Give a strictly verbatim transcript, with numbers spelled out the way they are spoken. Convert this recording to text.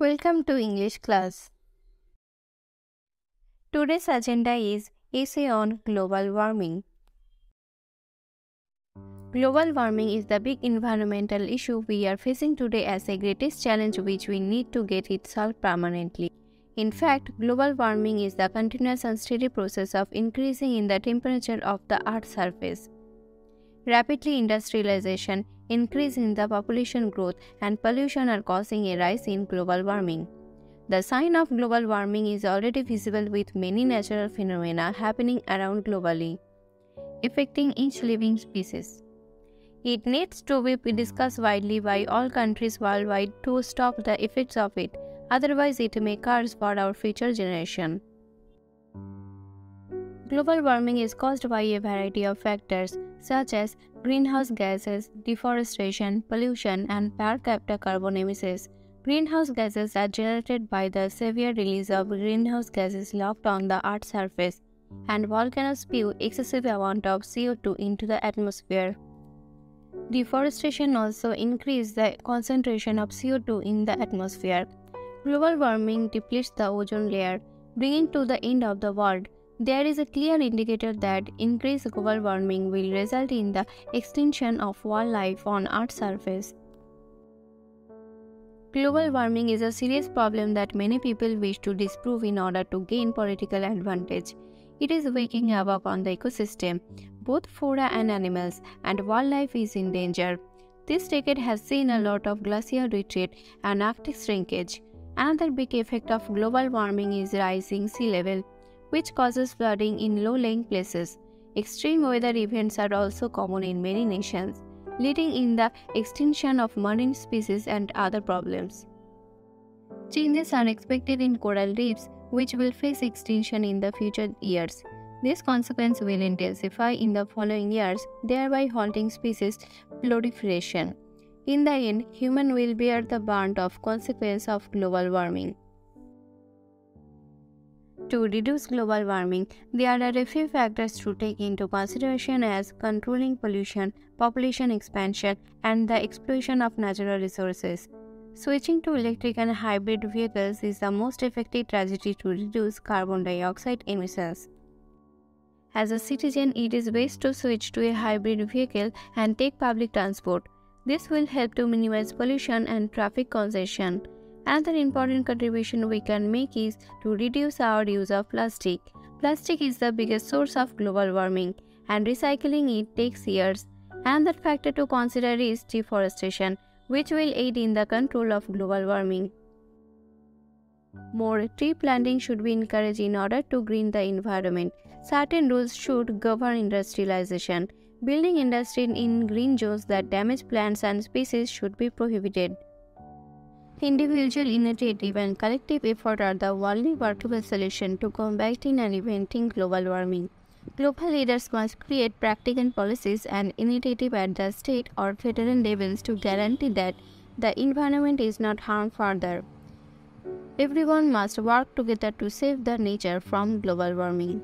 Welcome to English class. Today's agenda is essay on global warming. Global warming is the big environmental issue we are facing today as a greatest challenge which we need to get it solved permanently. In fact, global warming is the continuous and steady process of increasing in the temperature of the Earth's surface. Rapidly industrialization, increase in the population growth and pollution are causing a rise in global warming. The sign of global warming is already visible with many natural phenomena happening around globally, affecting each living species. It needs to be discussed widely by all countries worldwide to stop the effects of it, otherwise it may curse for our future generation. Global warming is caused by a variety of factors such as greenhouse gases, deforestation, pollution, and per capita carbon emissions. Greenhouse gases are generated by the severe release of greenhouse gases locked on the Earth's surface, and volcanoes spew excessive amount of C O two into the atmosphere. Deforestation also increases the concentration of C O two in the atmosphere. Global warming depletes the ozone layer, bringing to the end of the world. There is a clear indicator that increased global warming will result in the extinction of wildlife on Earth's surface. Global warming is a serious problem that many people wish to disprove in order to gain political advantage. It is wreaking havoc on the ecosystem, both flora and animals, and wildlife is in danger. This decade has seen a lot of glacial retreat and Arctic shrinkage. Another big effect of global warming is rising sea level, which causes flooding in low-lying places. Extreme weather events are also common in many nations, leading in the extinction of marine species and other problems. Changes are expected in coral reefs, which will face extinction in the future years. This consequence will intensify in the following years, thereby halting species proliferation. In the end, humans will bear the burden of consequence of global warming. To reduce global warming, there are a few factors to take into consideration as controlling pollution, population expansion, and the exploitation of natural resources. Switching to electric and hybrid vehicles is the most effective strategy to reduce carbon dioxide emissions. As a citizen, it is best to switch to a hybrid vehicle and take public transport. This will help to minimize pollution and traffic congestion. Another important contribution we can make is to reduce our use of plastic. Plastic is the biggest source of global warming, and recycling it takes years. Another factor to consider is deforestation, which will aid in the control of global warming. More tree planting should be encouraged in order to green the environment. Certain rules should govern industrialization. Building industry in green zones that damage plants and species should be prohibited. Individual initiative and collective effort are the only workable solution to combating and preventing global warming. Global leaders must create practical policies and initiative at the state or federal levels to guarantee that the environment is not harmed further. Everyone must work together to save the nature from global warming.